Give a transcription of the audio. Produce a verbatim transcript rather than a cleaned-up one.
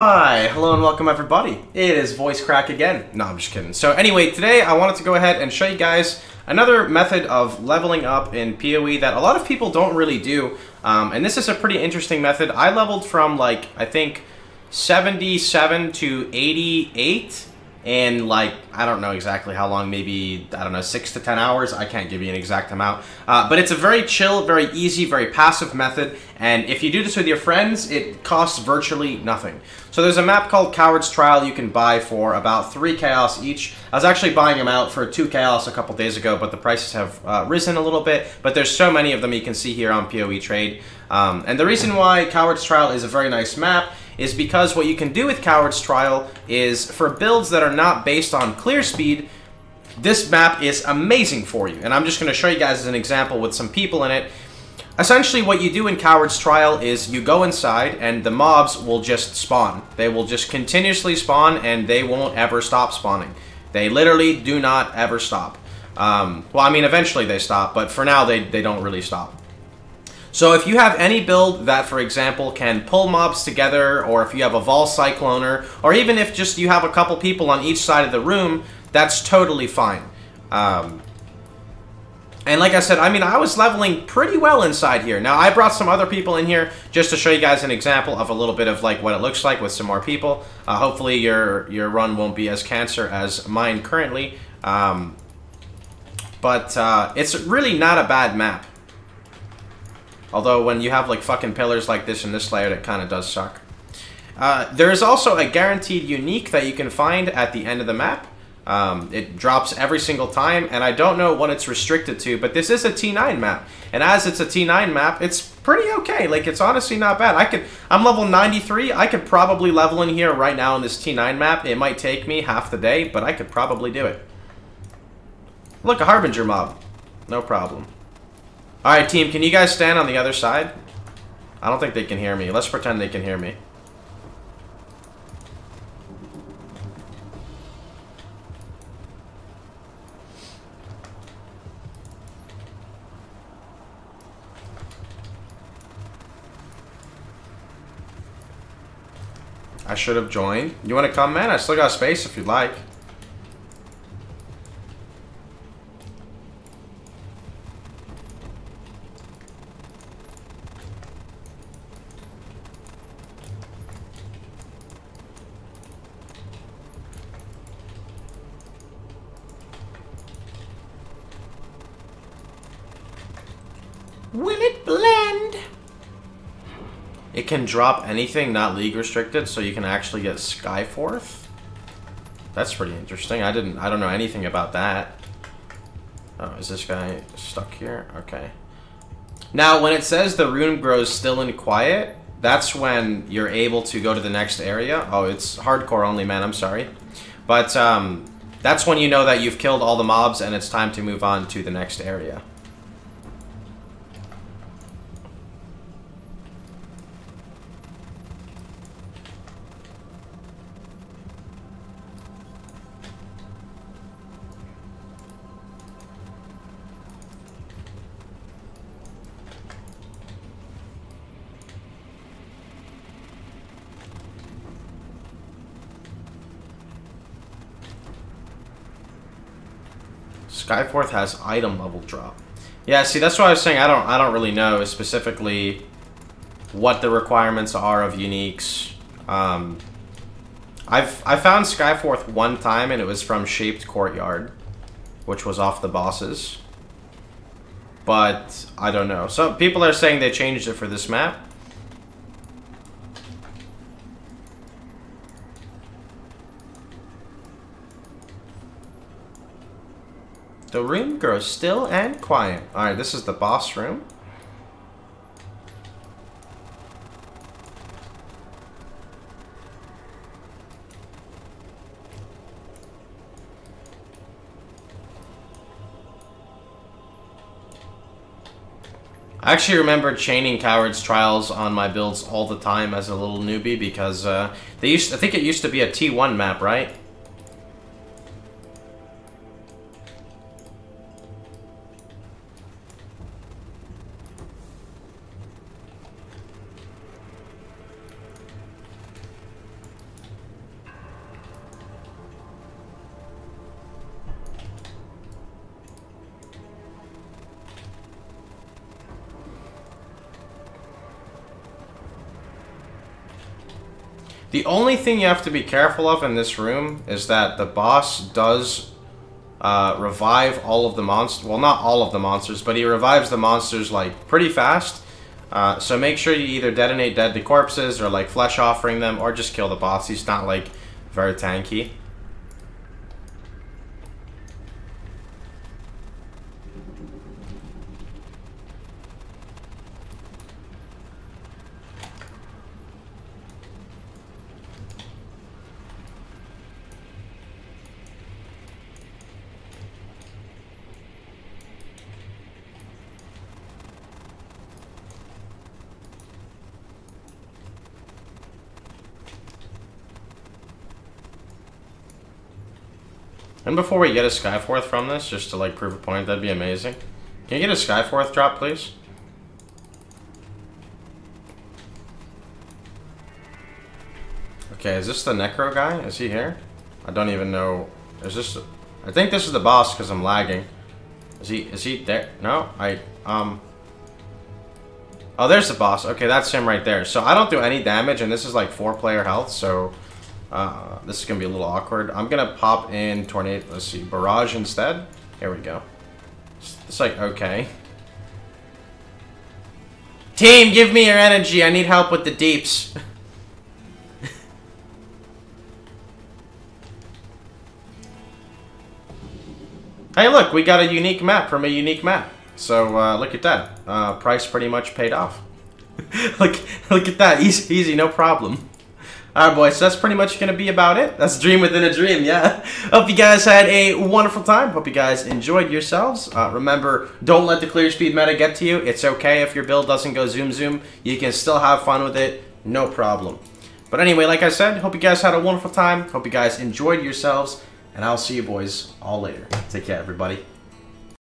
Hi, hello and welcome everybody. It is Voice Crack again. No, I'm just kidding. So anyway, today I wanted to go ahead and show you guys another method of leveling up in PoE that a lot of people don't really do. Um, and this is a pretty interesting method. I leveled from like, I think seventy-seven to eighty-eight in like, I don't know exactly how long, maybe, I don't know, six to ten hours. I can't give you an exact amount. Uh, but it's a very chill, very easy, very passive method. And if you do this with your friends, it costs virtually nothing. So there's a map called Coward's Trial you can buy for about three chaos each. I was actually buying them out for two chaos a couple days ago, but the prices have uh, risen a little bit. But there's so many of them you can see here on PoE Trade. Um, and the reason why Coward's Trial is a very nice map is because what you can do with Coward's Trial is for builds that are not based on clear speed, this map is amazing for you. And I'm just going to show you guys as an example with some people in it. Essentially, what you do in Coward's Trial is you go inside and the mobs will just spawn. They will just continuously spawn and they won't ever stop spawning. They literally do not ever stop. Um, well, I mean, eventually they stop, but for now they, they don't really stop. So if you have any build that, for example, can pull mobs together, or if you have a Vol Cycloner, or even if just you have a couple people on each side of the room, that's totally fine. Um, And like I said, I mean, I was leveling pretty well inside here. Now, I brought some other people in here just to show you guys an example of a little bit of like what it looks like with some more people. Uh, hopefully, your your run won't be as cancer as mine currently. Um, but uh, it's really not a bad map. Although, when you have like fucking pillars like this in this layer, it kind of does suck. Uh, there is also a guaranteed unique that you can find at the end of the map. Um, it drops every single time, and I don't know what it's restricted to, but this is a T nine map, and as it's a T nine map, it's pretty okay. Like, it's honestly not bad. I could, I'm level ninety-three. I could probably level in here right now in this T nine map. It might take me half the day, but I could probably do it. Look, a Harbinger mob. No problem. All right, team, can you guys stand on the other side? I don't think they can hear me. Let's pretend they can hear me. I should have joined. You want to come, man? I still got space if you'd like. Will it blend? It can drop anything not league restricted, so you can actually get Skyforth. That's pretty interesting. I didn't. I don't know anything about that. Oh, is this guy stuck here? Okay. Now, when it says the room grows still and quiet, that's when you're able to go to the next area. Oh, it's hardcore only, man. I'm sorry, but um, that's when you know that you've killed all the mobs and it's time to move on to the next area. Skyforth has item level drop. Yeah, see, that's what I was saying. I don't, I don't really know specifically what the requirements are of uniques. Um, I've, I found Skyforth one time, and it was from Shaped Courtyard, which was off the bosses. But I don't know. So people are saying they changed it for this map. The room grows still and quiet. Alright, this is the boss room. I actually remember chaining Coward's Trials on my builds all the time as a little newbie because uh, they used, I think it used to be a T one map, right? The only thing you have to be careful of in this room is that the boss does uh, revive all of the monsters. Well, not all of the monsters, but he revives the monsters, like, pretty fast. Uh, so make sure you either detonate deadly corpses or, like, flesh offering them, or just kill the boss. He's not, like, very tanky. And before we get a Skyforth from this, just to like prove a point, that'd be amazing. Can you get a Skyforth drop, please? Okay, is this the Necro guy? Is he here? I don't even know. Is this? I think this is the boss because I'm lagging. Is he? Is he there? No, I um. Oh, there's the boss. Okay, that's him right there. So I don't do any damage, and this is like four-player health, so. Uh, this is going to be a little awkward. I'm going to pop in Tornado, let's see, Barrage instead. Here we go. It's, it's like, okay. Team, give me your energy. I need help with the deeps. Hey, look, we got a unique map from a unique map. So, uh, look at that. Uh, price pretty much paid off. look, look at that. Easy, easy, no problem. Alright boys, so that's pretty much going to be about it. That's Dream Within a Dream, yeah. Hope you guys had a wonderful time. Hope you guys enjoyed yourselves. Uh, remember, don't let the clear speed meta get to you. It's okay if your build doesn't go zoom zoom. You can still have fun with it, no problem. But anyway, like I said, hope you guys had a wonderful time. Hope you guys enjoyed yourselves. And I'll see you boys all later. Take care, everybody.